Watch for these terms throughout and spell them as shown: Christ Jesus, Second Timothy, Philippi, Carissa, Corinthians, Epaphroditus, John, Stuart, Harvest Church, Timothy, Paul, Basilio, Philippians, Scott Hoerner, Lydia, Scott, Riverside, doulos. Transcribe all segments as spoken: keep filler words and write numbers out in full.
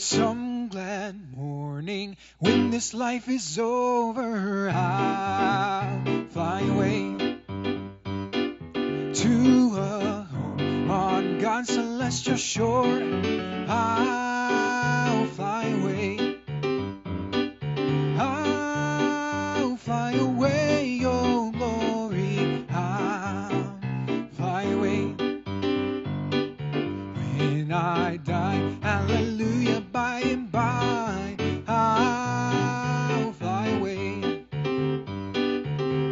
Some glad morning, when this life is over, I'll fly away to a home on God's celestial shore. I'll fly away. I'll fly away, oh glory. I'll fly away. When I die, hallelujah. By and by, I'll fly away.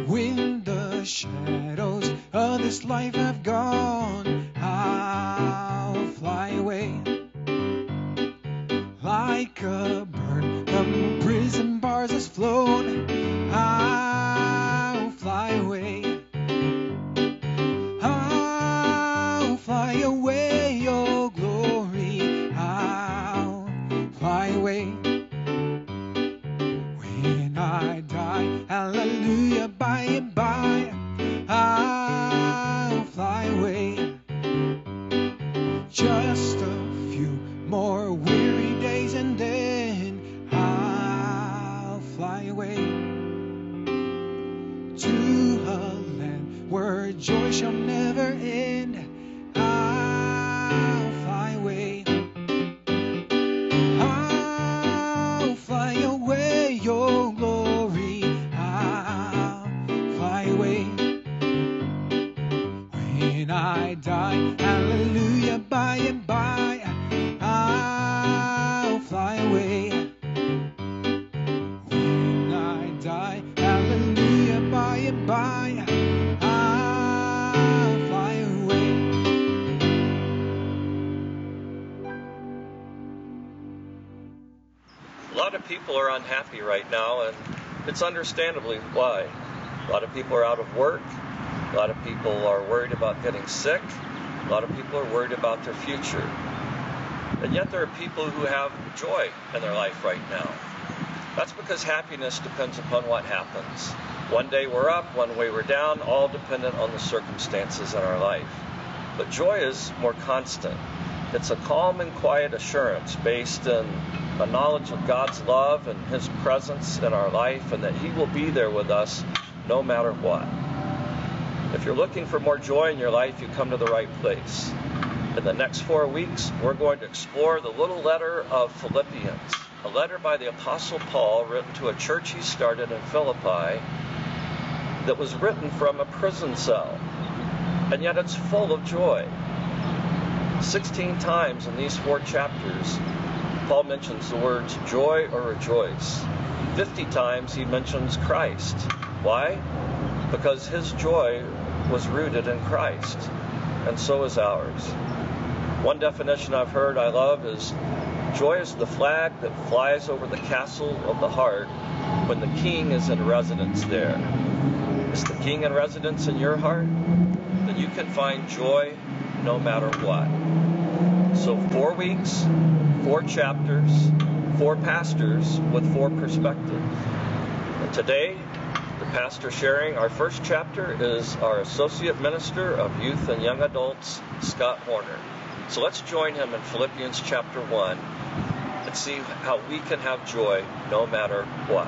When the shadows of this life have gone, I'll fly away. Like a bird from prison bars has flown, I'll fly away. I'll fly away. When I die, hallelujah, by and by, I'll fly away. Just a few more weary days and then I'll fly away to a land where joy shall never end. I'll fly away. I die, hallelujah, by and by, I'll fly away. When I die, hallelujah, by and by, I'll fly away. A lot of people are unhappy right now, and it's understandably why. A lot of people are out of work. A lot of people are worried about getting sick. A lot of people are worried about their future. And yet there are people who have joy in their life right now. That's because happiness depends upon what happens. One day we're up, one day we're down, all dependent on the circumstances in our life. But joy is more constant. It's a calm and quiet assurance based in a knowledge of God's love and His presence in our life, and that He will be there with us no matter what. If you're looking for more joy in your life, you come to the right place. In the next four weeks, we're going to explore the little letter of Philippians, a letter by the Apostle Paul written to a church he started in Philippi that was written from a prison cell, and yet it's full of joy. Sixteen times in these four chapters, Paul mentions the words joy or rejoice. Fifty times he mentions Christ. Why? Because his joy was rooted in Christ, and so is ours. One definition I've heard I love is, joy is the flag that flies over the castle of the heart when the king is in residence there. Is the king in residence in your heart? Then you can find joy no matter what. So four weeks, four chapters, four pastors with four perspectives. And today, the pastor sharing our first chapter is our associate minister of youth and young adults, Scott Hoerner. So let's join him in Philippians chapter one and see how we can have joy no matter what.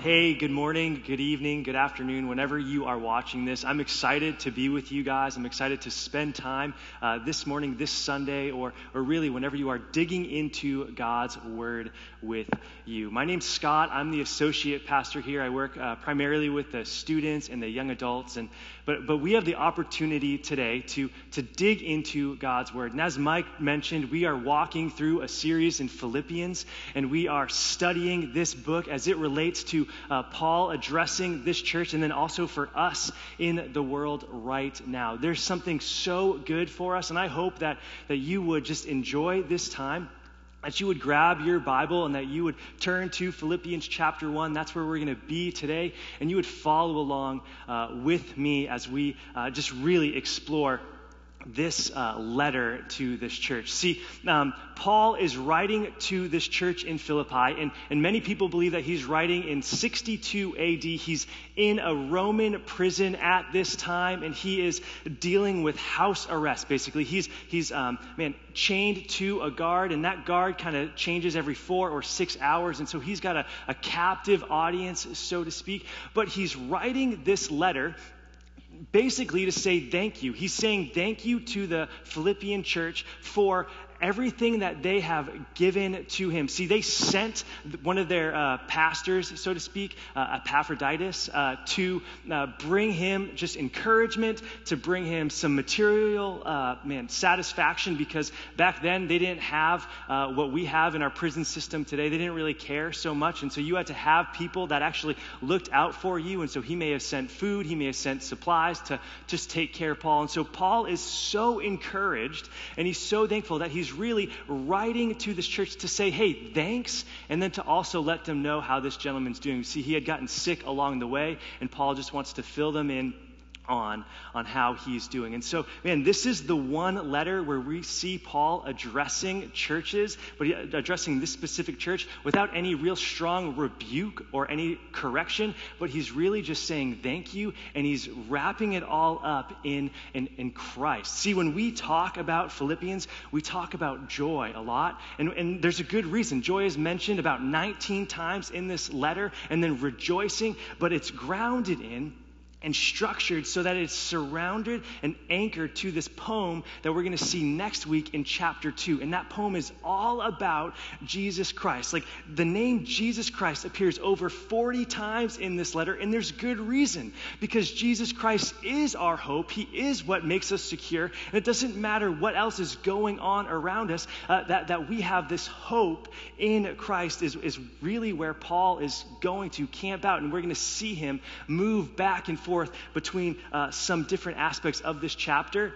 Hey, good morning, good evening, good afternoon, whenever you are watching this. I'm excited to be with you guys. I'm excited to spend time uh, this morning, this Sunday, or, or really whenever you are digging into God's Word with you. My name's Scott. I'm the associate pastor here. I work uh, primarily with the students and the young adults, and But, but we have the opportunity today to, to dig into God's Word. And as Mike mentioned, we are walking through a series in Philippians, and we are studying this book as it relates to uh, Paul addressing this church, and then also for us in the world right now. There's something so good for us, and I hope that, that you would just enjoy this time, that you would grab your Bible and that you would turn to Philippians chapter one. That's where we're going to be today. And you would follow along uh, with me as we uh, just really explore this uh, letter to this church. See, um, Paul is writing to this church in Philippi, and, and many people believe that he's writing in sixty-two A D. He's in a Roman prison at this time, and he is dealing with house arrest, basically. He's, he's um, man, chained to a guard, and that guard kind of changes every four or six hours, and so he's got a, a captive audience, so to speak. But he's writing this letter basically to say thank you. He's saying thank you to the Philippian church for everything that they have given to him. See, they sent one of their uh, pastors, so to speak, uh, Epaphroditus, uh, to uh, bring him just encouragement, to bring him some material, uh, man, satisfaction, because back then they didn't have uh, what we have in our prison system today. They didn't really care so much, and so you had to have people that actually looked out for you, and so he may have sent food, he may have sent supplies to just take care of Paul. And so Paul is so encouraged, and he's so thankful that he's really writing to this church to say, hey, thanks, and then to also let them know how this gentleman's doing. See, he had gotten sick along the way, and Paul just wants to fill them in on, on how he's doing. And so, man, this is the one letter where we see Paul addressing churches, but he, addressing this specific church without any real strong rebuke or any correction, but he's really just saying thank you, and he's wrapping it all up in, in, in Christ. See, when we talk about Philippians, we talk about joy a lot, and, and there's a good reason. Joy is mentioned about nineteen times in this letter, and then rejoicing, but it's grounded in and structured so that it's surrounded and anchored to this poem that we're going to see next week in chapter two. And that poem is all about Jesus Christ. Like, the name Jesus Christ appears over forty times in this letter, and there's good reason, because Jesus Christ is our hope. He is what makes us secure, and it doesn't matter what else is going on around us, uh, that, that we have this hope in Christ is, is really where Paul is going to camp out, and we're going to see him move back and forth Forth between uh, some different aspects of this chapter,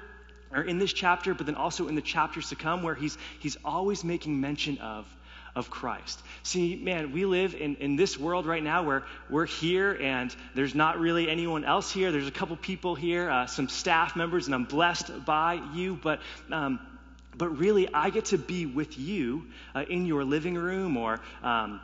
or in this chapter, but then also in the chapters to come, where he's he's always making mention of of Christ. See, man, we live in, in this world right now where we're here and there's not really anyone else here. There's a couple people here, uh, some staff members, and I'm blessed by you, but um, but really I get to be with you uh, in your living room, or um,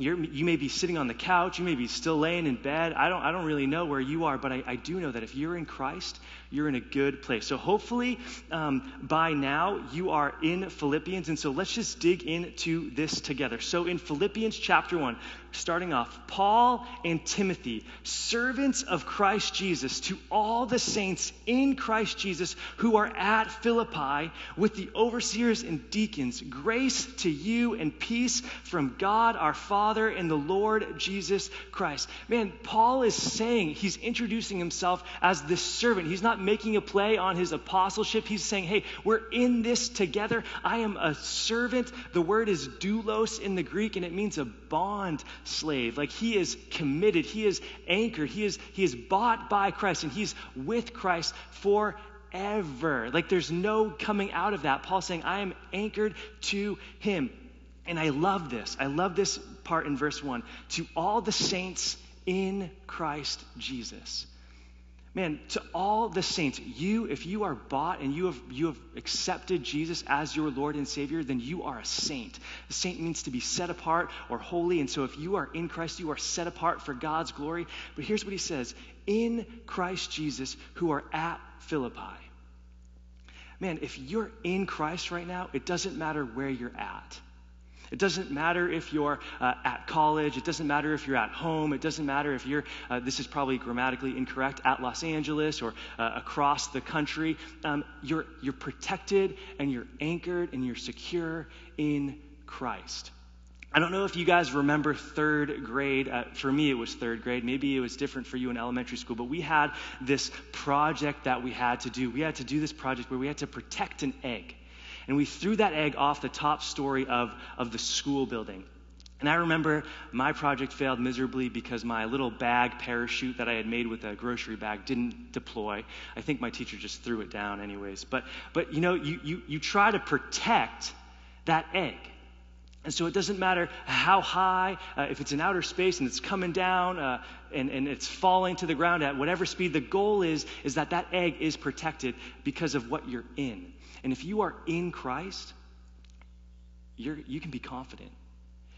You're, you may be sitting on the couch. You may be still laying in bed. I don't, I don't really know where you are, but I, I do know that if you're in Christ, you're in a good place. So hopefully um, by now you are in Philippians. And so let's just dig into this together. So in Philippians chapter one, starting off, Paul and Timothy, servants of Christ Jesus, to all the saints in Christ Jesus who are at Philippi with the overseers and deacons, grace to you and peace from God our Father and the Lord Jesus Christ. Man, Paul is saying, he's introducing himself as this servant. He's not making a play on his apostleship. He's saying, hey, we're in this together. I am a servant. The word is doulos in the Greek, and it means a bond slave. Like, he is committed, he is anchored, he is he is bought by Christ, and he's with Christ forever. Like, there's no coming out of that. Paul's saying, I am anchored to him. And I love this. I love this part in verse one. To all the saints in Christ Jesus. Man, to all the saints, you, if you are bought and you have you have accepted Jesus as your Lord and Savior, then you are a saint. A saint means to be set apart or holy. And so if you are in Christ, you are set apart for God's glory. But here's what he says, in Christ Jesus, who are at Philippi. Man, if you're in Christ right now, it doesn't matter where you're at. It doesn't matter if you're uh, at college. It doesn't matter if you're at home. It doesn't matter if you're, uh, this is probably grammatically incorrect, at Los Angeles or uh, across the country. Um, you're, you're protected and you're anchored and you're secure in Christ. I don't know if you guys remember third grade. Uh, for me, it was third grade. Maybe it was different for you in elementary school, but we had this project that we had to do. We had to do this project where we had to protect an egg. And we threw that egg off the top story of, of the school building. And I remember my project failed miserably because my little bag parachute that I had made with a grocery bag didn't deploy. I think my teacher just threw it down anyways. But, but you know, you, you, you try to protect that egg. And so it doesn't matter how high, uh, if it's in outer space and it's coming down uh, and, and it's falling to the ground at whatever speed, the goal is, is that that egg is protected because of what you're in. And if you are in Christ, you're, you can be confident.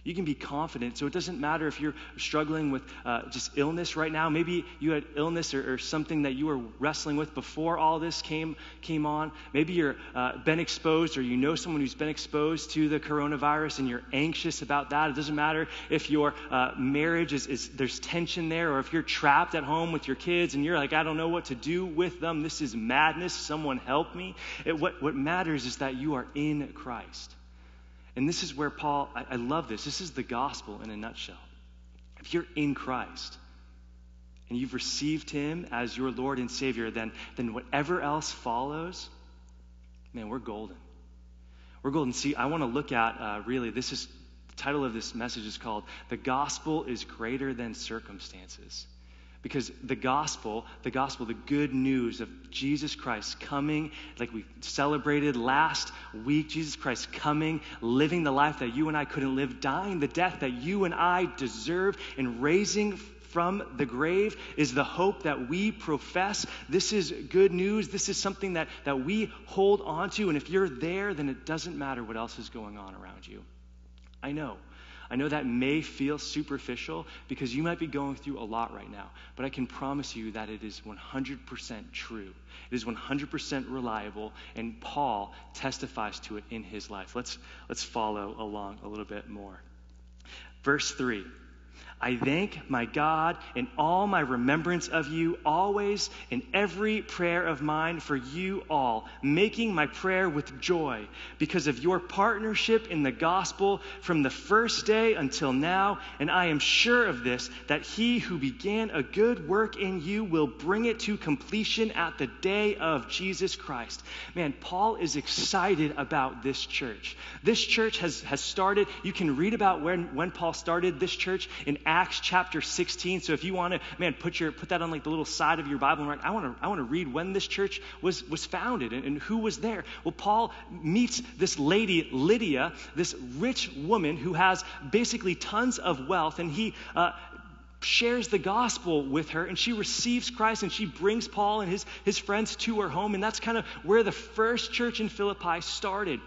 You can be confident. So it doesn't matter if you're struggling with uh, just illness right now. Maybe you had illness or, or something that you were wrestling with before all this came came on. Maybe you're uh, been exposed, or you know someone who's been exposed to the coronavirus, and you're anxious about that. It doesn't matter if your uh, marriage is, is there's tension there, or if you're trapped at home with your kids and you're like, I don't know what to do with them. This is madness. Someone help me. It, what what matters is that you are in Christ. And this is where Paul, I, I love this. This is the gospel in a nutshell. If you're in Christ and you've received him as your Lord and Savior, then, then whatever else follows, man, we're golden. We're golden. See, I want to look at, uh, really, this is, the title of this message is called, The Gospel is Greater Than Circumstances. Because the gospel, the gospel, the good news of Jesus Christ coming, like we celebrated last week, Jesus Christ coming, living the life that you and I couldn't live, dying the death that you and I deserve, and raising from the grave is the hope that we profess. This is good news. This is something that, that we hold on to. And if you're there, then it doesn't matter what else is going on around you. I know. I know that may feel superficial because you might be going through a lot right now, but I can promise you that it is one hundred percent true. It is one hundred percent reliable, and Paul testifies to it in his life. Let's, let's follow along a little bit more. Verse three, I thank my God in all my remembrance of you always in every prayer of mine for you all, making my prayer with joy because of your partnership in the gospel from the first day until now. And I am sure of this, that he who began a good work in you will bring it to completion at the day of Jesus Christ. Man, Paul is excited about this church. This church has, has started. You can read about when, when Paul started this church in Acts chapter sixteen. So if you want to, man, put your put that on like the little side of your Bible. And like, I want to I want to read when this church was was founded and, and who was there. Well, Paul meets this lady Lydia, this rich woman who has basically tons of wealth, and he uh, shares the gospel with her, and she receives Christ, and she brings Paul and his his friends to her home, and that's kind of where the first church in Philippi started.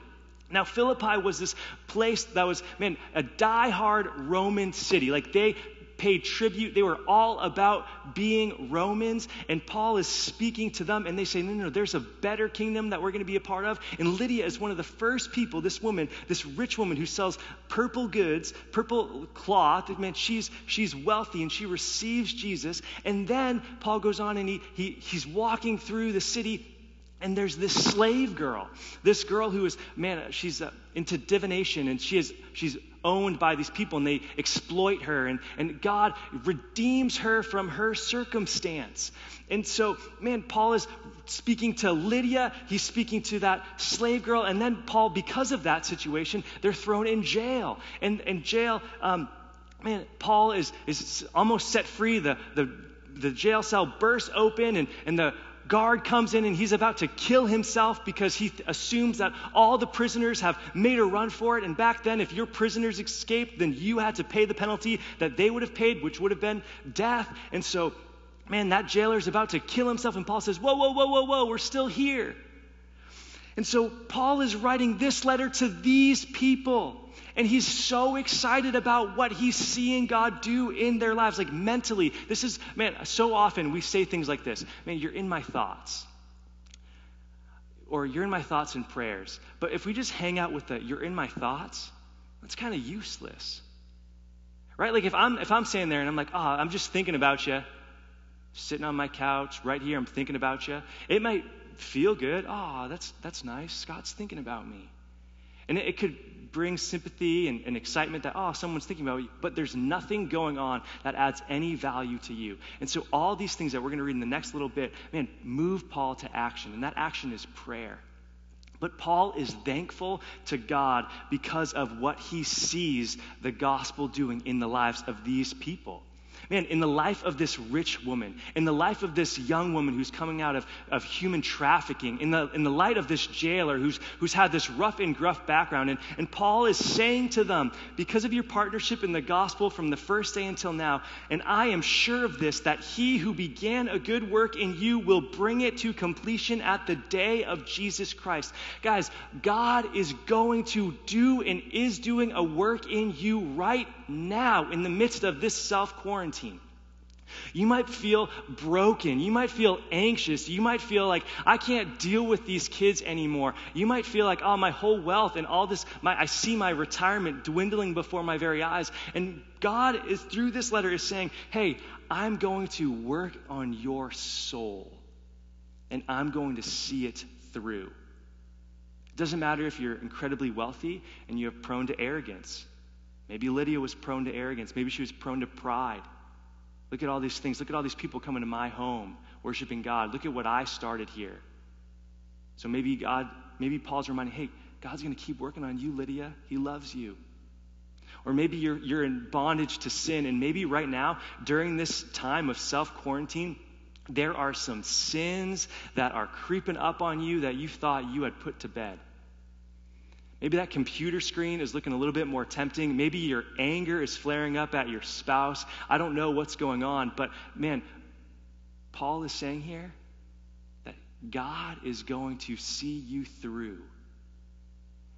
Now, Philippi was this place that was, man, a diehard Roman city. Like, they paid tribute. They were all about being Romans, and Paul is speaking to them, and they say, no, no, no, there's a better kingdom that we're going to be a part of. And Lydia is one of the first people, this woman, this rich woman who sells purple goods, purple cloth. It meant she's, she's wealthy, and she receives Jesus. And then Paul goes on, and he, he he's walking through the city, and there's this slave girl, this girl who is, man, she's uh, into divination, and she is, she's owned by these people, and they exploit her, and, and God redeems her from her circumstance. And so, man, Paul is speaking to Lydia. He's speaking to that slave girl. And then Paul, because of that situation, they're thrown in jail. And in jail, um, man, Paul is, is almost set free. The, the, the jail cell bursts open, and, and the guard comes in, and he's about to kill himself because he th- assumes that all the prisoners have made a run for it. And back then, if your prisoners escaped, then you had to pay the penalty that they would have paid, which would have been death. And so, man, that jailer's about to kill himself. And Paul says, whoa, whoa, whoa, whoa, whoa, we're still here. And so Paul is writing this letter to these people, and he's so excited about what he's seeing God do in their lives, like mentally. This is, man, so often we say things like this. Man, you're in my thoughts. Or you're in my thoughts and prayers. But if we just hang out with the you're in my thoughts, that's kind of useless. Right? Like if I'm if I'm sitting there and I'm like, oh, I'm just thinking about you. Sitting on my couch right here, I'm thinking about you. It might feel good. Oh, that's that's nice. Scott's thinking about me. And it, it could bring sympathy and, and excitement that, oh, someone's thinking about you, but there's nothing going on that adds any value to you. And so all these things that we're going to read in the next little bit, man, move Paul to action, and that action is prayer. But Paul is thankful to God because of what he sees the gospel doing in the lives of these people. Man, in the life of this rich woman, in the life of this young woman who's coming out of, of human trafficking, in the in the light of this jailer who's who's had this rough and gruff background, and, and Paul is saying to them, because of your partnership in the gospel from the first day until now, and I am sure of this, that he who began a good work in you will bring it to completion at the day of Jesus Christ. Guys, God is going to do and is doing a work in you right now in the midst of this self-quarantine. You might feel broken. You might feel anxious. You might feel like, I can't deal with these kids anymore. You might feel like, oh, my whole wealth and all this, my, I see my retirement dwindling before my very eyes. And God is, through this letter, is saying, hey, I'm going to work on your soul, and I'm going to see it through. It doesn't matter if you're incredibly wealthy and you're prone to arrogance. Maybe Lydia was prone to arrogance. Maybe she was prone to pride. Look at all these things. Look at all these people coming to my home, worshiping God. Look at what I started here. So maybe God, maybe Paul's reminding, hey, God's going to keep working on you, Lydia. He loves you. Or maybe you're, you're in bondage to sin, and maybe right now, during this time of self-quarantine, there are some sins that are creeping up on you that you thought you had put to bed. Maybe that computer screen is looking a little bit more tempting. Maybe your anger is flaring up at your spouse. I don't know what's going on, but man, Paul is saying here that God is going to see you through.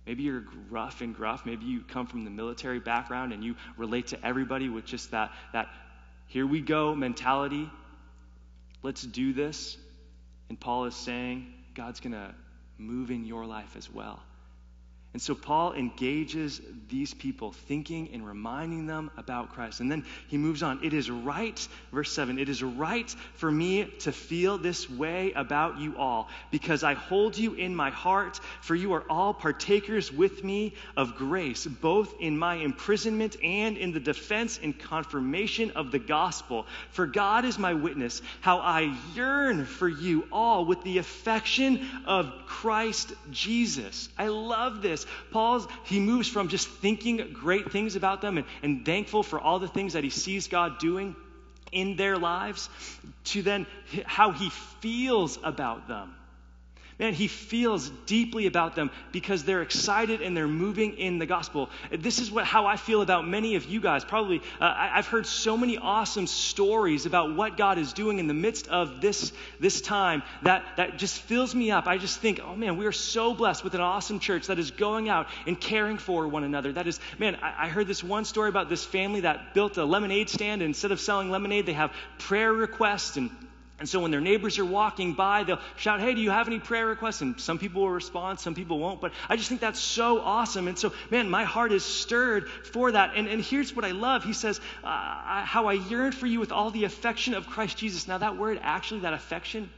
Maybe you're rough and gruff. Maybe you come from the military background and you relate to everybody with just that, that here we go mentality. Let's do this. And Paul is saying God's going to move in your life as well. And so Paul engages these people, thinking and reminding them about Christ. And then he moves on. It is right, verse seven, it is right for me to feel this way about you all, because I hold you in my heart, for you are all partakers with me of grace, both in my imprisonment and in the defense and confirmation of the gospel. For God is my witness, how I yearn for you all with the affection of Christ Jesus. I love this. Paul's, he moves from just thinking great things about them and, and thankful for all the things that he sees God doing in their lives to then how he feels about them. Man, he feels deeply about them because they're excited and they're moving in the gospel. This is what how I feel about many of you guys. Probably uh, I, I've heard so many awesome stories about what God is doing in the midst of this this time that, that just fills me up. I just think, oh man, we are so blessed with an awesome church that is going out and caring for one another. That is, man, I, I heard this one story about this family that built a lemonade stand, and instead of selling lemonade, they have prayer requests and And so when their neighbors are walking by, they'll shout, hey, do you have any prayer requests? And some people will respond, some people won't. But I just think that's so awesome. And so, man, my heart is stirred for that. And, and here's what I love. He says, uh, I, how I yearn for you with all the affection of Christ Jesus. Now that word, actually, that affection,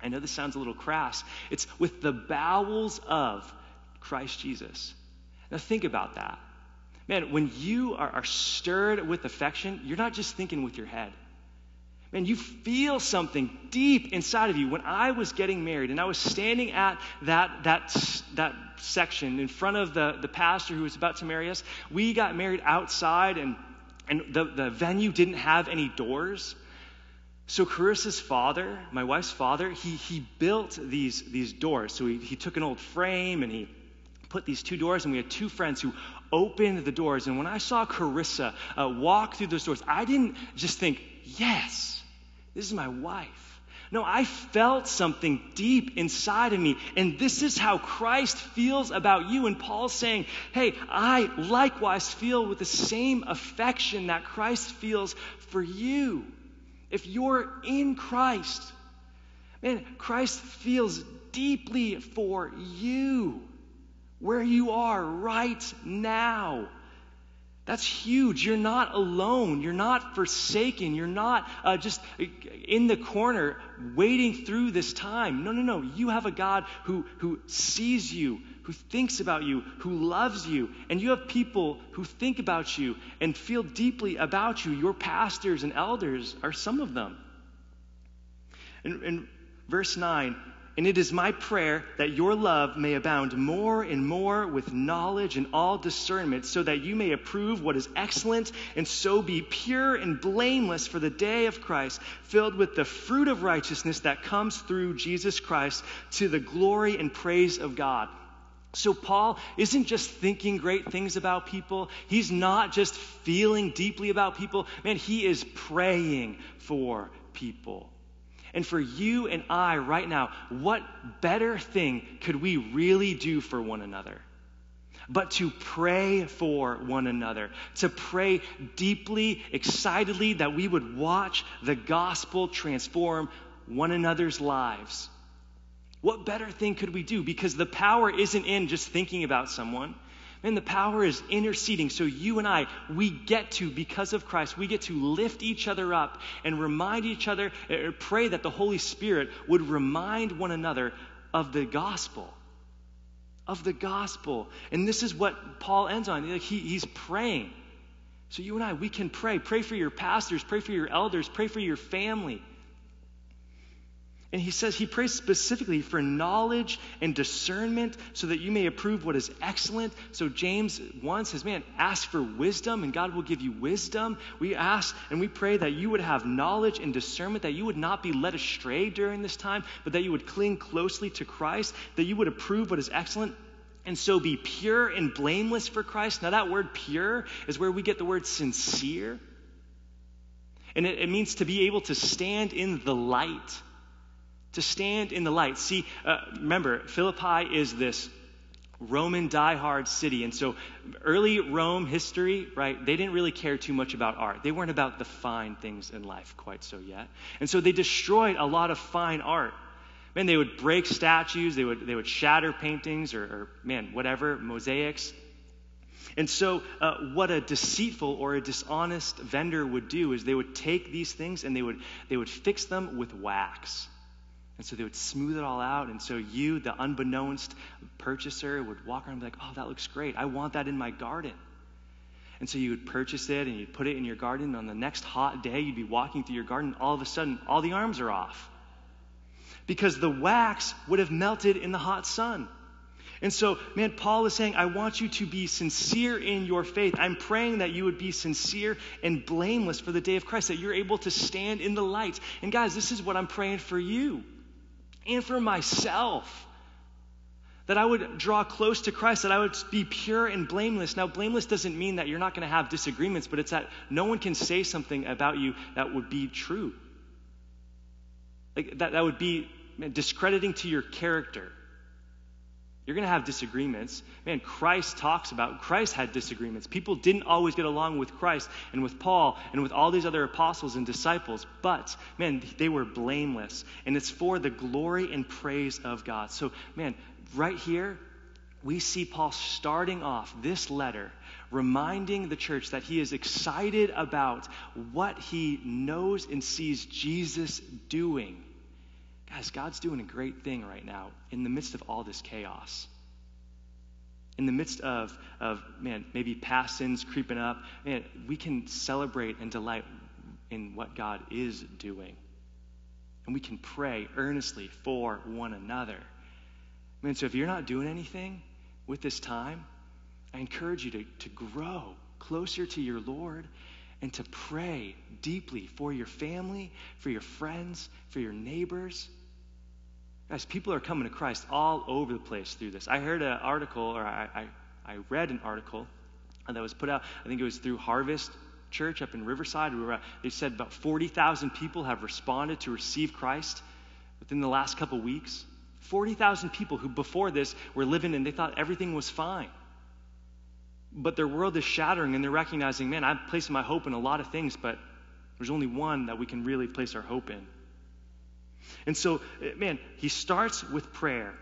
I know this sounds a little crass. It's with the bowels of Christ Jesus. Now think about that. Man, when you are, are stirred with affection, you're not just thinking with your head. Man, you feel something deep inside of you. When I was getting married and I was standing at that that that section in front of the, the pastor who was about to marry us, we got married outside and, and the, the venue didn't have any doors. So Carissa's father, my wife's father, he he built these, these doors. So he, he took an old frame and he put these two doors, and we had two friends who opened the doors. And when I saw Carissa uh, walk through those doors, I didn't just think, yes, this is my wife. No, I felt something deep inside of me, and this is how Christ feels about you. And Paul's saying, hey, I likewise feel with the same affection that Christ feels for you. If you're in Christ, man, Christ feels deeply for you where you are right now. That's huge. You're not alone. You're not forsaken. You're not uh, just in the corner waiting through this time. No, no, no. You have a God who, who sees you, who thinks about you, who loves you. And you have people who think about you and feel deeply about you. Your pastors and elders are some of them. And, and verse nine, and it is my prayer that your love may abound more and more with knowledge and all discernment, so that you may approve what is excellent, and so be pure and blameless for the day of Christ, filled with the fruit of righteousness that comes through Jesus Christ to the glory and praise of God. So Paul isn't just thinking great things about people. He's not just feeling deeply about people. Man, he is praying for people. And for you and I right now, what better thing could we really do for one another but to pray for one another, to pray deeply, excitedly, that we would watch the gospel transform one another's lives. What better thing could we do? Because the power isn't in just thinking about someone. Man, the power is interceding. So you and I, we get to, because of Christ, we get to lift each other up and remind each other, or pray that the Holy Spirit would remind one another of the gospel. Of the gospel. And this is what Paul ends on. He, he's praying. So you and I, we can pray. Pray for your pastors. Pray for your elders. Pray for your family. And he says he prays specifically for knowledge and discernment so that you may approve what is excellent. So James one says, man, ask for wisdom and God will give you wisdom. We ask and we pray that you would have knowledge and discernment, that you would not be led astray during this time, but that you would cling closely to Christ, that you would approve what is excellent, and so be pure and blameless for Christ. Now that word pure is where we get the word sincere. And it, it means to be able to stand in the light. To stand in the light. See, uh, remember, Philippi is this Roman diehard city. And so early Rome history, right, they didn't really care too much about art. They weren't about the fine things in life quite so yet. And so they destroyed a lot of fine art. Man, they would break statues. They would, they would shatter paintings or, or man, whatever, mosaics. And so uh, what a deceitful or a dishonest vendor would do is they would take these things and they would, they would fix them with wax. And so they would smooth it all out. And so you, the unbeknownst purchaser, would walk around and be like, oh, that looks great. I want that in my garden. And so you would purchase it and you'd put it in your garden. And on the next hot day, you'd be walking through your garden. All of a sudden, all the arms are off because the wax would have melted in the hot sun. And so, man, Paul is saying, I want you to be sincere in your faith. I'm praying that you would be sincere and blameless for the day of Christ, that you're able to stand in the light. And guys, this is what I'm praying for you. And for myself, that I would draw close to Christ, that I would be pure and blameless. Now, blameless doesn't mean that you're not going to have disagreements, but it's that no one can say something about you that would be true. Like that, that would be discrediting to your character. You're going to have disagreements. Man, Christ talks about, Christ had disagreements. People didn't always get along with Christ and with Paul and with all these other apostles and disciples, but, man, they were blameless, and it's for the glory and praise of God. So, man, right here, we see Paul starting off this letter reminding the church that he is excited about what he knows and sees Jesus doing. Guys, God's doing a great thing right now in the midst of all this chaos. In the midst of, of man, maybe past sins creeping up, man, we can celebrate and delight in what God is doing. And we can pray earnestly for one another. Man, so if you're not doing anything with this time, I encourage you to, to grow closer to your Lord and to pray deeply for your family, for your friends, for your neighbors. Guys, people are coming to Christ all over the place through this. I heard an article, or I, I, I read an article that was put out, I think it was through Harvest Church up in Riverside. We were, they said about forty thousand people have responded to receive Christ within the last couple weeks. forty thousand people who before this were living and they thought everything was fine. But their world is shattering and they're recognizing, man, I'm placing my hope in a lot of things, but there's only one that we can really place our hope in. And so, man, he starts with prayer.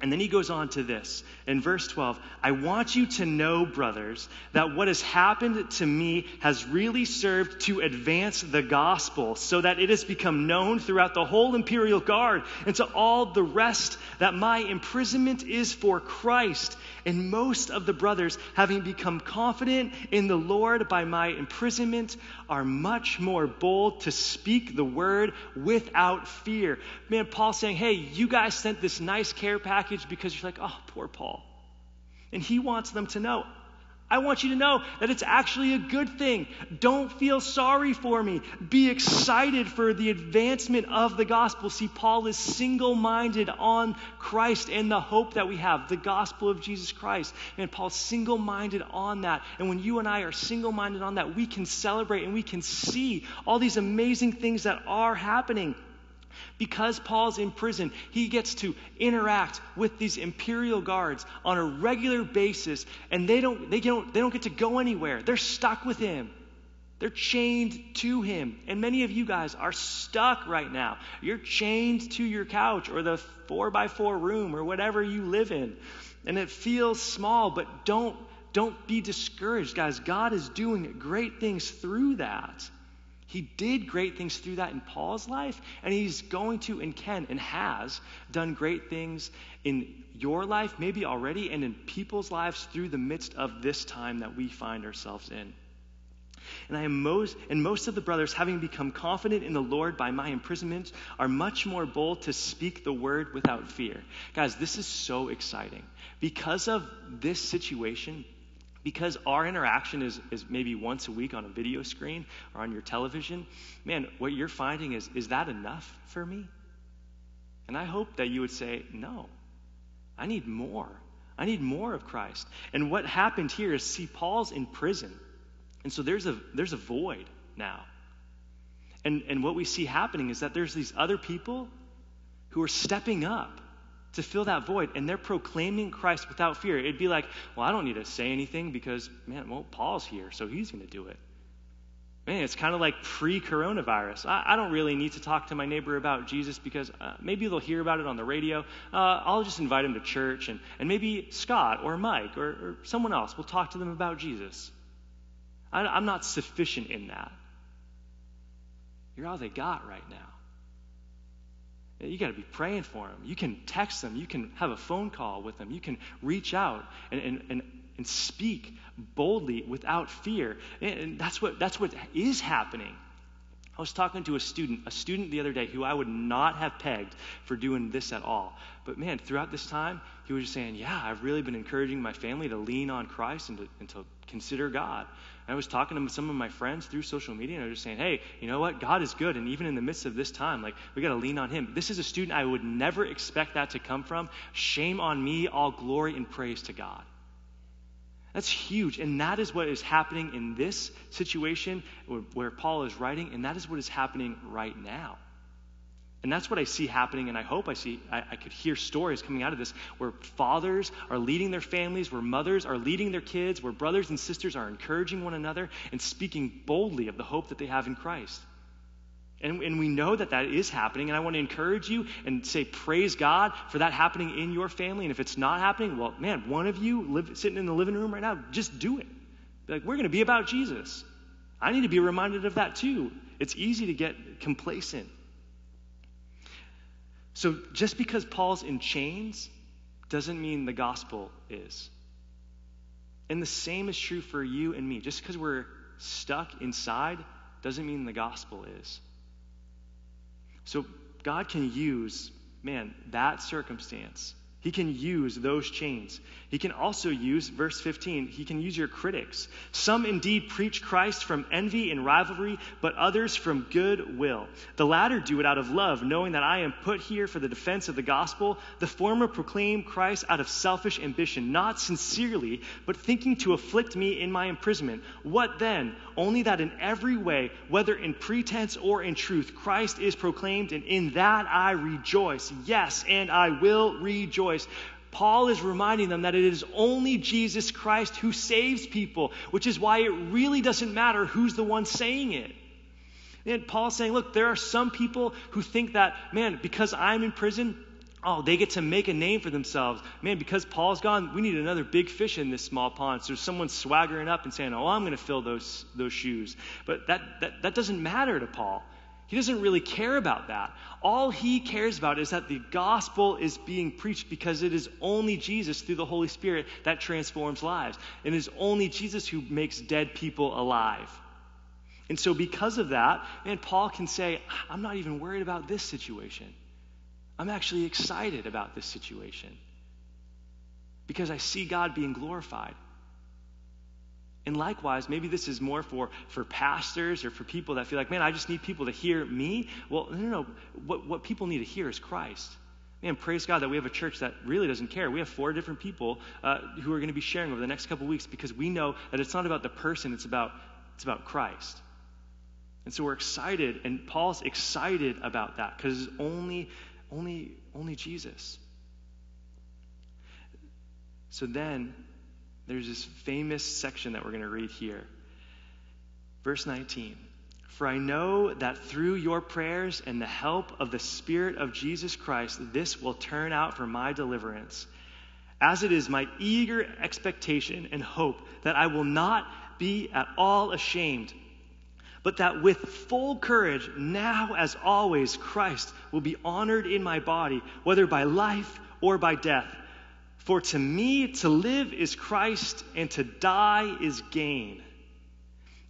And then he goes on to this. In verse twelve, I want you to know, brothers, that what has happened to me has really served to advance the gospel so that it has become known throughout the whole imperial guard and to all the rest that my imprisonment is for Christ. And most of the brothers, having become confident in the Lord by my imprisonment, are much more bold to speak the word without fear. Man, Paul's saying, hey, you guys sent this nice care package because you're like, oh, poor Paul. And he wants them to know. I want you to know that it's actually a good thing. Don't feel sorry for me. Be excited for the advancement of the gospel. See, Paul is single-minded on Christ and the hope that we have, the gospel of Jesus Christ. Man, Paul's single-minded on that. And when you and I are single-minded on that, we can celebrate and we can see all these amazing things that are happening. Because Paul's in prison, he gets to interact with these imperial guards on a regular basis, and they don't, they don't, they don't get to go anywhere. They're stuck with him. They're chained to him. And many of you guys are stuck right now. You're chained to your couch or the four by four room or whatever you live in. And it feels small, but don't, don't be discouraged, guys. God is doing great things through that. He did great things through that in Paul's life, and he's going to and can and has done great things in your life, maybe already, and in people's lives through the midst of this time that we find ourselves in. And I am most, and most of the brothers, having become confident in the Lord by my imprisonment, are much more bold to speak the word without fear. Guys, this is so exciting. Because of this situation, because our interaction is, is maybe once a week on a video screen or on your television, man, what you're finding is, is that enough for me? And I hope that you would say, no, I need more. I need more of Christ. And what happened here is, see, Paul's in prison. And so there's a, there's a void now. And, and what we see happening is that there's these other people who are stepping up to fill that void, and they're proclaiming Christ without fear. It'd be like, well, I don't need to say anything because, man, well, Paul's here, so he's going to do it. Man, it's kind of like pre-coronavirus. I, I don't really need to talk to my neighbor about Jesus because uh, maybe they'll hear about it on the radio. Uh, I'll just invite him to church, and, and maybe Scott or Mike or, or someone else will talk to them about Jesus. I, I'm not sufficient in that. You're all they got right now. You got to be praying for them. You can text them. You can have a phone call with them. You can reach out and and, and, and speak boldly without fear. And that's what that's what is happening. I was talking to a student, a student the other day who I would not have pegged for doing this at all. But man, throughout this time, he was just saying, yeah, I've really been encouraging my family to lean on Christ and to, and to consider God. And I was talking to some of my friends through social media, and I was just saying, hey, you know what? God is good. And even in the midst of this time, like, we got to lean on him. This is a student I would never expect that to come from. Shame on me, all glory and praise to God. That's huge, and that is what is happening in this situation where Paul is writing, and that is what is happening right now. And that's what I see happening, and I hope I see, I, I could hear stories coming out of this where fathers are leading their families, where mothers are leading their kids, where brothers and sisters are encouraging one another and speaking boldly of the hope that they have in Christ. And, and we know that that is happening, and I want to encourage you and say praise God for that happening in your family. And if it's not happening, well, man, one of you live, sitting in the living room right now, just do it. Like, we're going to be about Jesus. I need to be reminded of that too. It's easy to get complacent. So just because Paul's in chains doesn't mean the gospel is. And the same is true for you and me. Just because we're stuck inside doesn't mean the gospel is. So God can use, man, that circumstance. He can use those chains. He can also use, verse fifteen, he can use your critics. Some indeed preach Christ from envy and rivalry, but others from good will. The latter do it out of love, knowing that I am put here for the defense of the gospel. The former proclaim Christ out of selfish ambition, not sincerely, but thinking to afflict me in my imprisonment. What then? Only that in every way, whether in pretense or in truth, Christ is proclaimed, and in that I rejoice. Yes, and I will rejoice. Paul is reminding them that it is only Jesus Christ who saves people, which is why it really doesn't matter who's the one saying it. And Paul's saying, look, there are some people who think that, man, because I'm in prison, oh, they get to make a name for themselves. Man, because Paul's gone, we need another big fish in this small pond. So someone's swaggering up and saying, oh, I'm going to fill those those shoes. But that, that that doesn't matter to Paul. He doesn't really care about that. All he cares about is that the gospel is being preached, because it is only Jesus through the Holy Spirit that transforms lives. And it is only Jesus who makes dead people alive. And so because of that, man, Paul can say, I'm not even worried about this situation. I'm actually excited about this situation, because I see God being glorified. And likewise, maybe this is more for, for pastors or for people that feel like, man, I just need people to hear me. Well, no, no, no. What, what people need to hear is Christ. Man, praise God that we have a church that really doesn't care. We have four different people uh, who are going to be sharing over the next couple weeks, because we know that it's not about the person, it's about, it's about Christ. And so we're excited, and Paul's excited about that, because it's only, only, only Jesus. So then, there's this famous section that we're going to read here. Verse nineteen. For I know that through your prayers and the help of the Spirit of Jesus Christ, this will turn out for my deliverance. As it is my eager expectation and hope that I will not be at all ashamed, but that with full courage, now as always, Christ will be honored in my body, whether by life or by death. For to me, to live is Christ, and to die is gain.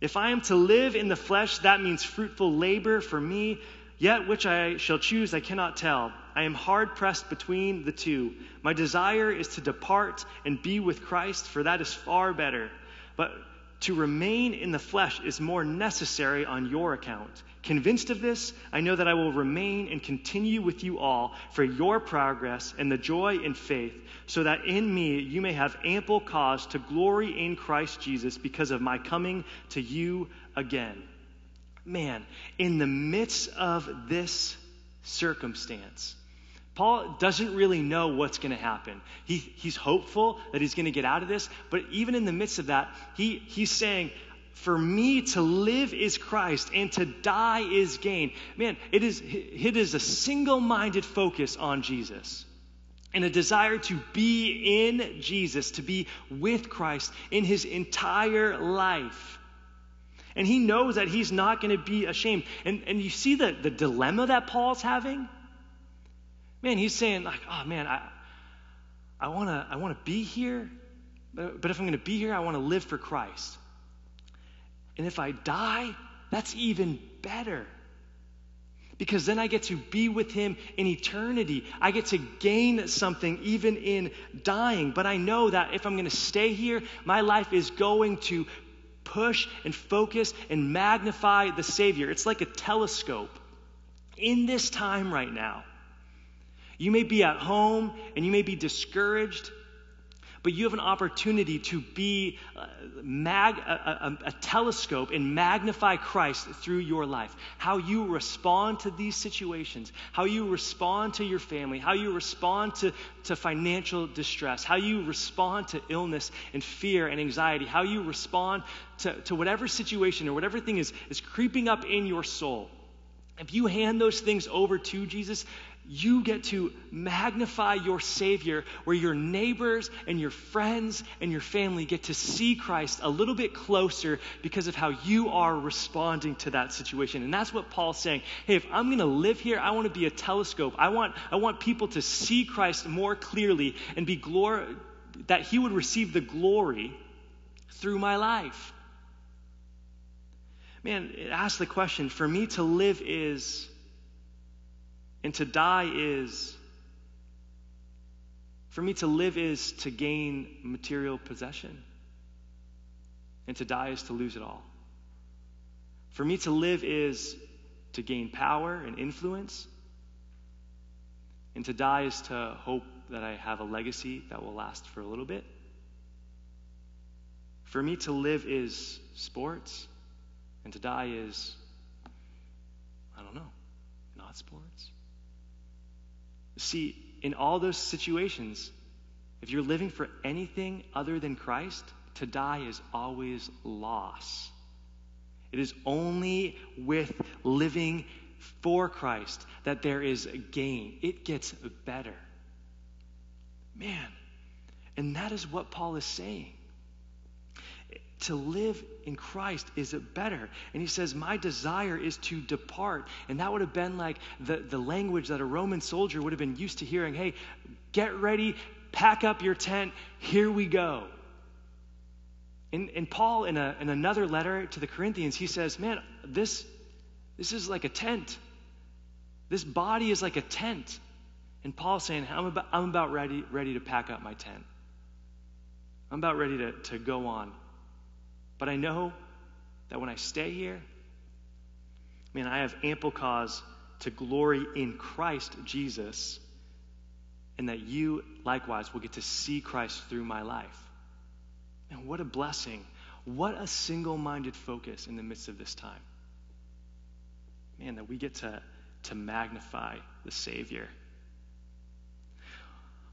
If I am to live in the flesh, that means fruitful labor for me, yet which I shall choose I cannot tell. I am hard pressed between the two. My desire is to depart and be with Christ, for that is far better. But to remain in the flesh is more necessary on your account. Convinced of this, I know that I will remain and continue with you all for your progress and the joy in faith, so that in me you may have ample cause to glory in Christ Jesus because of my coming to you again. Man, in the midst of this circumstance, Paul doesn't really know what's going to happen. He, he's hopeful that he's going to get out of this, but even in the midst of that, he, he's saying, for me to live is Christ, and to die is gain. Man, it is, it is a single-minded focus on Jesus and a desire to be in Jesus, to be with Christ in his entire life. And he knows that he's not going to be ashamed. And, and you see the, the dilemma that Paul's having? Man, he's saying, like, oh, man, I I want to I want to be here, but, but if I'm going to be here, I want to live for Christ. And if I die, that's even better. because then I get to be with him in eternity. I get to gain something even in dying. But I know that if I'm going to stay here, my life is going to push and focus and magnify the Savior. It's like a telescope. In this time right now, you may be at home and you may be discouraged, but you have an opportunity to be a, mag, a, a, a telescope and magnify Christ through your life. How you respond to these situations, how you respond to your family, how you respond to, to financial distress, how you respond to illness and fear and anxiety, how you respond to, to whatever situation or whatever thing is, is creeping up in your soul. If you hand those things over to Jesus, you get to magnify your Savior, where your neighbors and your friends and your family get to see Christ a little bit closer because of how you are responding to that situation. And that's what Paul's saying. Hey, if I'm going to live here, I want to be a telescope. I want, I want people to see Christ more clearly and be glor- that he would receive the glory through my life. Man, it asks the question, for me to live is, and to die is, for me to live is to gain material possession, and to die is to lose it all. For me to live is to gain power and influence, and to die is to hope that I have a legacy that will last for a little bit. For me to live is sports, and to die is, I don't know, not sports. See, in all those situations, if you're living for anything other than Christ, to die is always loss. It is only with living for Christ that there is gain. It gets better. Man, and that is what Paul is saying. To live in Christ is better. And he says, my desire is to depart. And that would have been like the, the language that a Roman soldier would have been used to hearing. Hey, get ready, pack up your tent, here we go. And, and Paul, in, a, in another letter to the Corinthians, he says, man, this, this is like a tent. This body is like a tent. And Paul's saying, I'm about, I'm about ready, ready to pack up my tent. I'm about ready to, to go on. But I know that when I stay here, man, I have ample cause to glory in Christ Jesus, and that you likewise will get to see Christ through my life. And what a blessing. What a single-minded focus in the midst of this time. Man, that we get to, to magnify the Savior.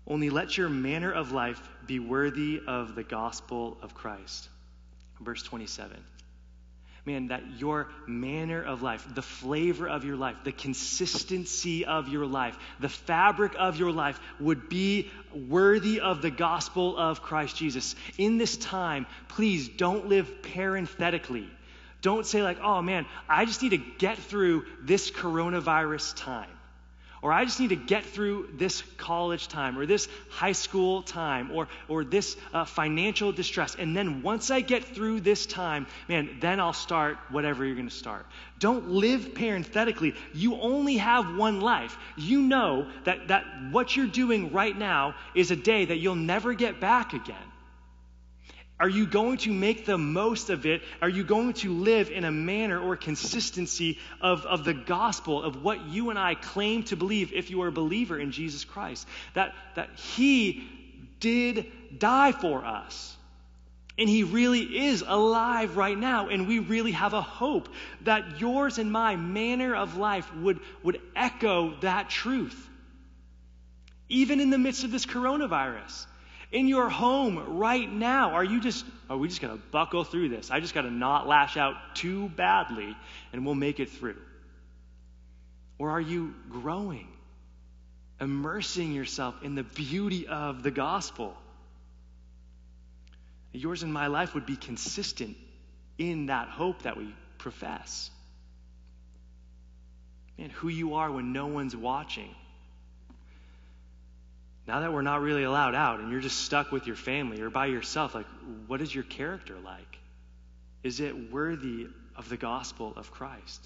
Only let your manner of life be worthy of the gospel of Christ. Verse twenty-seven, man, that your manner of life, the flavor of your life, the consistency of your life, the fabric of your life would be worthy of the gospel of Christ Jesus. In this time, please don't live parenthetically. Don't say like, oh man, I just need to get through this coronavirus time. Or I just need to get through this college time or this high school time or or this uh, financial distress. And then once I get through this time, man, then I'll start whatever you're going to start. Don't live parenthetically. You only have one life. You know that, that what you're doing right now is a day that you'll never get back again. Are you going to make the most of it? Are you going to live in a manner or consistency of, of the gospel, of what you and I claim to believe if you are a believer in Jesus Christ? That, that he did die for us. And he really is alive right now. And we really have a hope that yours and my manner of life would, would echo that truth. Even in the midst of this coronavirus. In your home right now, are you just, are we just going to buckle through this? I just got to not lash out too badly and we'll make it through. Or are you growing, immersing yourself in the beauty of the gospel? Yours and my life would be consistent in that hope that we profess. Man, who you are when no one's watching. Now that we're not really allowed out and you're just stuck with your family or by yourself, like, what is your character like? Is it worthy of the gospel of Christ?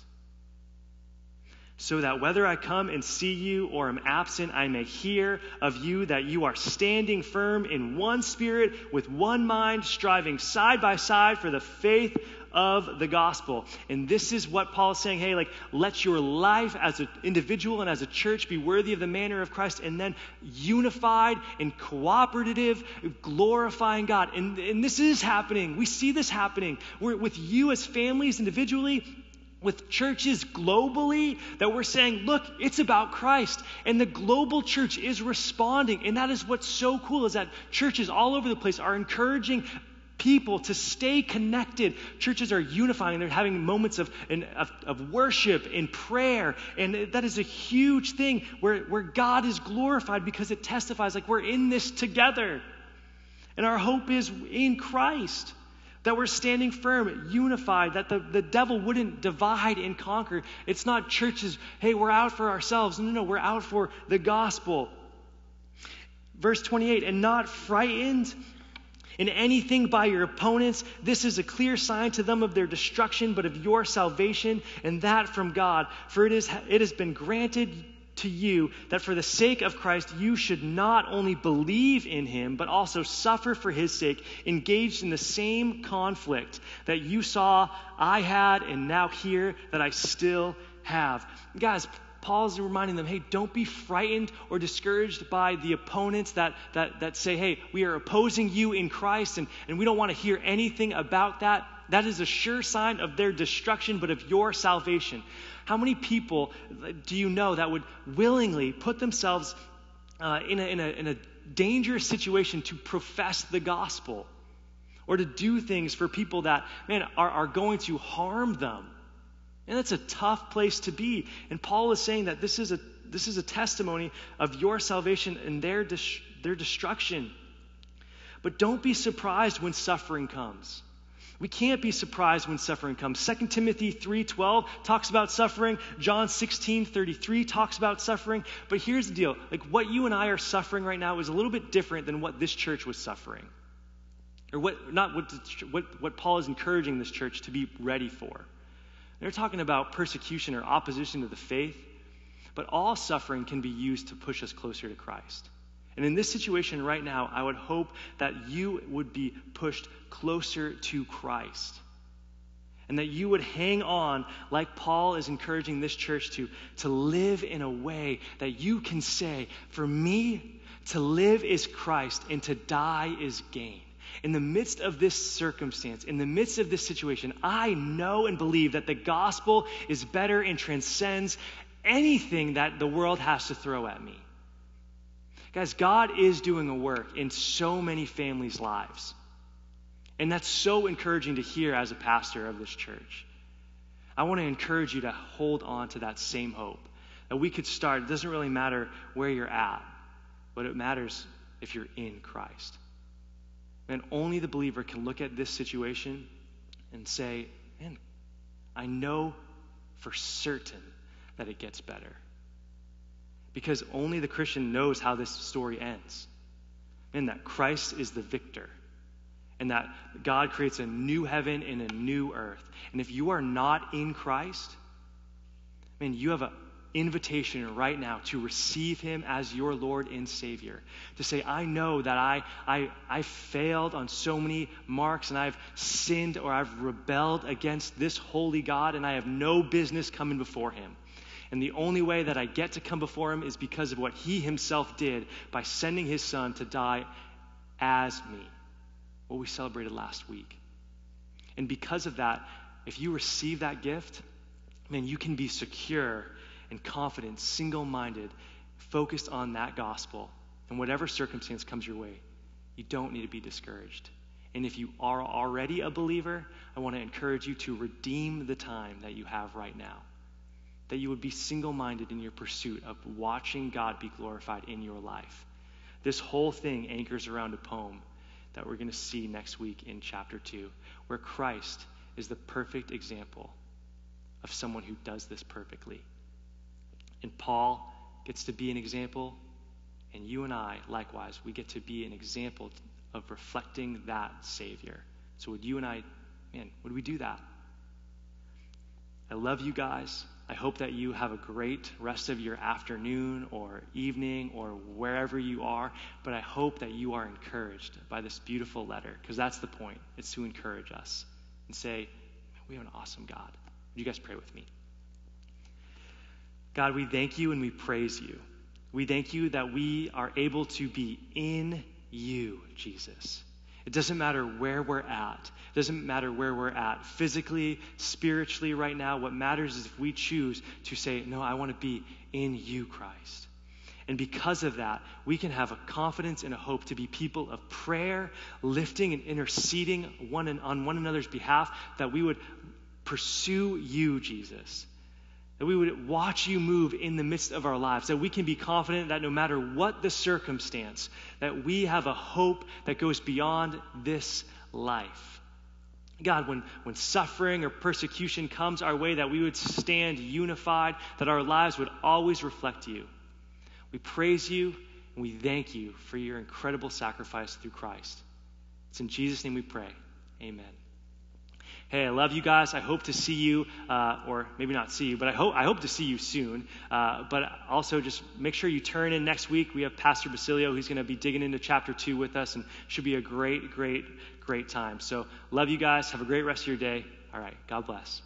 so that whether I come and see you or am absent, I may hear of you that you are standing firm in one spirit, with one mind, striving side by side for the faith of the gospel. And this is what Paul is saying, hey, like, let your life as an individual and as a church be worthy of the manner of Christ, and then unified and cooperative, glorifying God. And, and this is happening. We see this happening. We're with you as families individually, with churches globally, that we're saying, look, it's about Christ. And the global church is responding. And that is what's so cool, is that churches all over the place are encouraging people to stay connected. Churches are unifying. They're having moments of, of, of worship and prayer. And that is a huge thing where, where God is glorified, because it testifies like we're in this together. And our hope is in Christ, that we're standing firm, unified, that the, the devil wouldn't divide and conquer. It's not churches, hey, we're out for ourselves. No, no, no, we're out for the gospel. Verse twenty-eight, and not frightened in anything by your opponents. This is a clear sign to them of their destruction, but of your salvation, and that from God. For it is it has been granted to you that for the sake of Christ you should not only believe in him, but also suffer for his sake, engaged in the same conflict that you saw I had, and now hear that I still have. Guys, Paul's reminding them, hey, don't be frightened or discouraged by the opponents that that that say, hey, we are opposing you in Christ, and, and we don't want to hear anything about that. That is a sure sign of their destruction, but of your salvation. How many people do you know that would willingly put themselves uh, in, a, in, a, in a dangerous situation to profess the gospel, or to do things for people that, man, are, are going to harm them? And that's a tough place to be. And Paul is saying that this is a this is a testimony of your salvation and their dis, their destruction. But don't be surprised when suffering comes. We can't be surprised when suffering comes. Second Timothy three twelve talks about suffering. John sixteen thirty-three talks about suffering. But here's the deal. Like, what you and I are suffering right now is a little bit different than what this church was suffering. Or what not what what, what Paul is encouraging this church to be ready for. They're talking about persecution or opposition to the faith. But all suffering can be used to push us closer to Christ. And in this situation right now, I would hope that you would be pushed closer to Christ, and that you would hang on, like Paul is encouraging this church to, to live in a way that you can say, for me, to live is Christ, and to die is gain. In the midst of this circumstance, in the midst of this situation, I know and believe that the gospel is better and transcends anything that the world has to throw at me. Guys, God is doing a work in so many families' lives. And that's so encouraging to hear as a pastor of this church. I want to encourage you to hold on to that same hope, that we could start. It doesn't really matter where you're at, but it matters if you're in Christ. And only the believer can look at this situation and say, man, I know for certain that it gets better. Because only the Christian knows how this story ends. And that Christ is the victor. And that God creates a new heaven and a new earth. And if you are not in Christ, man, you have an invitation right now to receive him as your Lord and Savior. To say, I know that I, I, I failed on so many marks, and I've sinned, or I've rebelled against this holy God, and I have no business coming before him. And the only way that I get to come before him is because of what he himself did by sending his son to die as me. What we celebrated last week. And because of that, if you receive that gift, man, you can be secure and confident, single-minded, focused on that gospel. And whatever circumstance comes your way, you don't need to be discouraged. And if you are already a believer, I want to encourage you to redeem the time that you have right now. That you would be single-minded in your pursuit of watching God be glorified in your life. This whole thing anchors around a poem that we're going to see next week in chapter two, where Christ is the perfect example of someone who does this perfectly. And Paul gets to be an example, and you and I, likewise, we get to be an example of reflecting that Savior. So would you and I, man, would we do that? I love you guys. I hope that you have a great rest of your afternoon or evening or wherever you are, but I hope that you are encouraged by this beautiful letter, because that's the point. It's to encourage us and say, we have an awesome God. Would you guys pray with me? God, we thank you and we praise you. We thank you that we are able to be in you, Jesus. It doesn't matter where we're at. It doesn't matter where we're at physically, spiritually right now. What matters is if we choose to say, no, I want to be in you, Christ. And because of that, we can have a confidence and a hope to be people of prayer, lifting and interceding one and on one another's behalf, that we would pursue you, Jesus. That we would watch you move in the midst of our lives, that we can be confident that no matter what the circumstance, that we have a hope that goes beyond this life. God, when, when suffering or persecution comes our way, that we would stand unified, that our lives would always reflect you. We praise you and we thank you for your incredible sacrifice through Christ. It's in Jesus' name we pray. Amen. Hey, I love you guys. I hope to see you, uh, or maybe not see you, but I hope I hope to see you soon. Uh, but also just make sure you turn in next week. We have Pastor Basilio who's going to be digging into chapter two with us, and should be a great, great, great time. So love you guys. Have a great rest of your day. All right. God bless.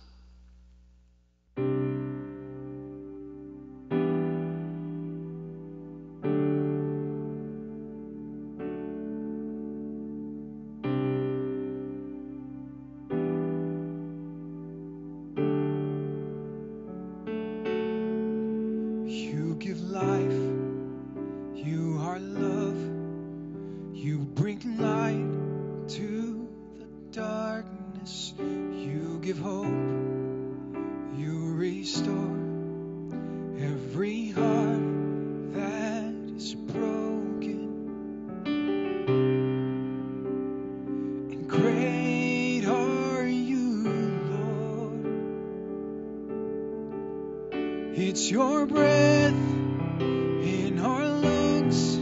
It's your breath in our lungs,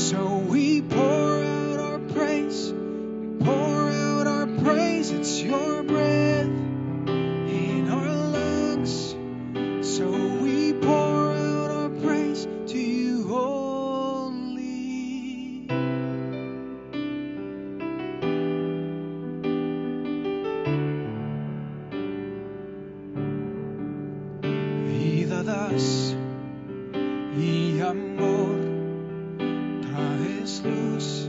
so we pour out our praise, we pour out our praise. It's your breath in our lungs, so we pour out our praise to you only. Das y amor traes luz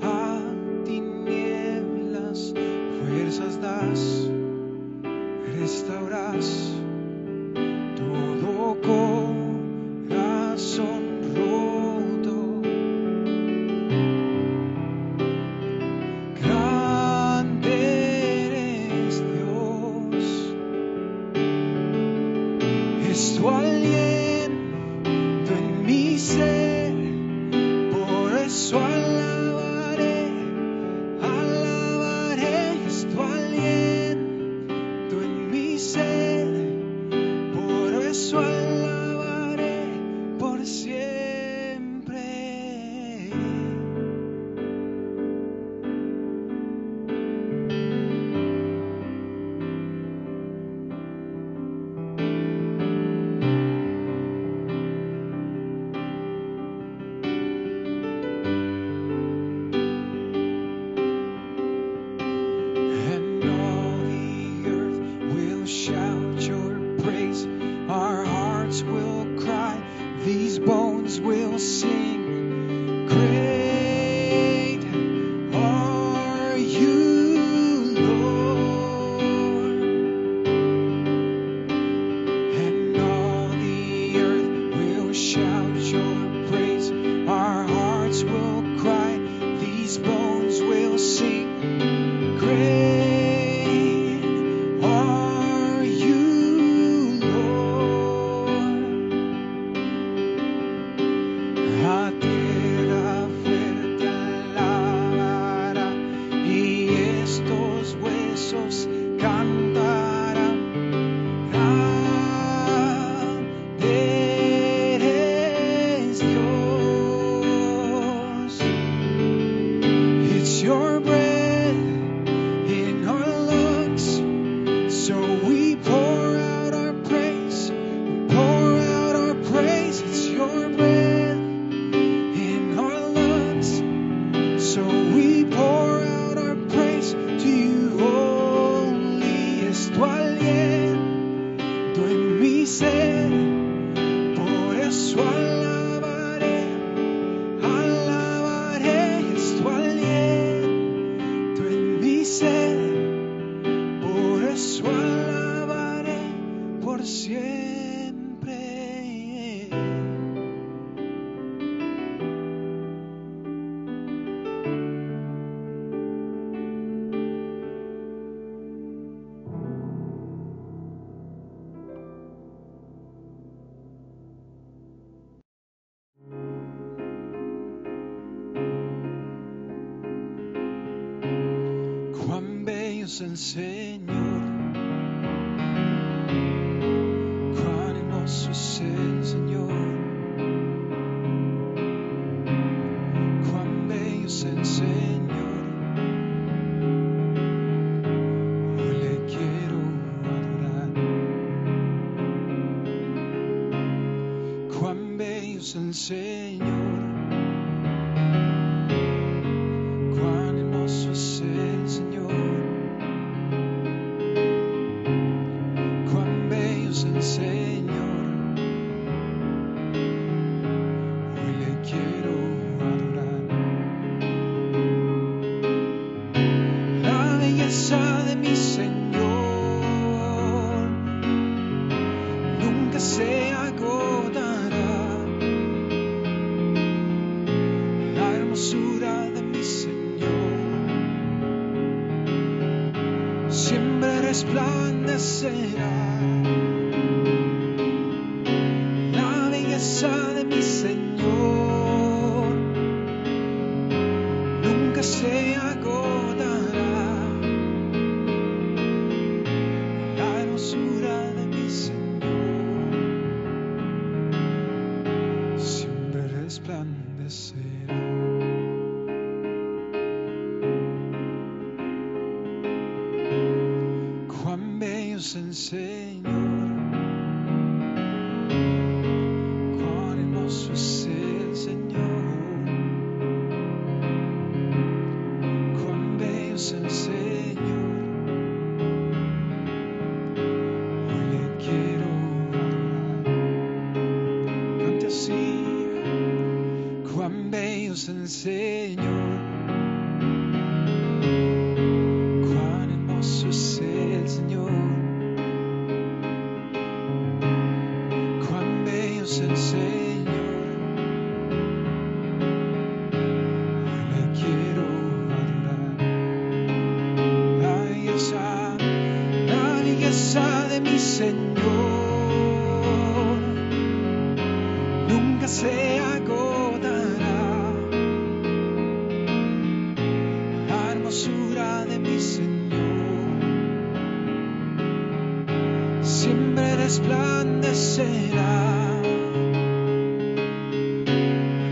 a tinieblas, fuerzas das, restauras todo corazón roto. Grande eres Dios, es tu aliento en mi ser, por eso alabaré, alabaré. Es tu aliento en mi ser, por eso alabaré por siempre. And all the earth will shout your praise. Our hearts will cry. These bones will sing. Great are you, Lord. And all the earth will shout your praise. Our hearts will cry. These bones will sing. Great are you, Lord? A tierra fuerte alabará, y estos huesos cantarán. Grande eres Dios. It's your breath in our lungs, so we pour out our praise. ser, por eso alabaré, alabaré, es tu aliento en mi ser, por eso alabaré, por siempre. El Señor, cuán hermoso es el Señor, cuán bello es el Señor, hoy le quiero adorar, cuán bello es el Señor, cuán hermoso es el Señor. El Señor, hoy le quiero adorar. La belleza de mi Señor nunca se agotará. La hermosura de mi Señor siempre resplandecerá.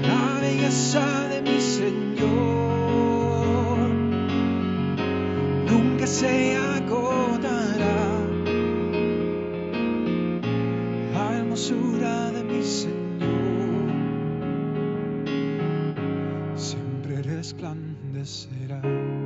La belleza de mi Señor nunca se agotará. La hermosura de mi Señor siempre resplandecerá. Cuán bello es el Señor. Resplandecerá.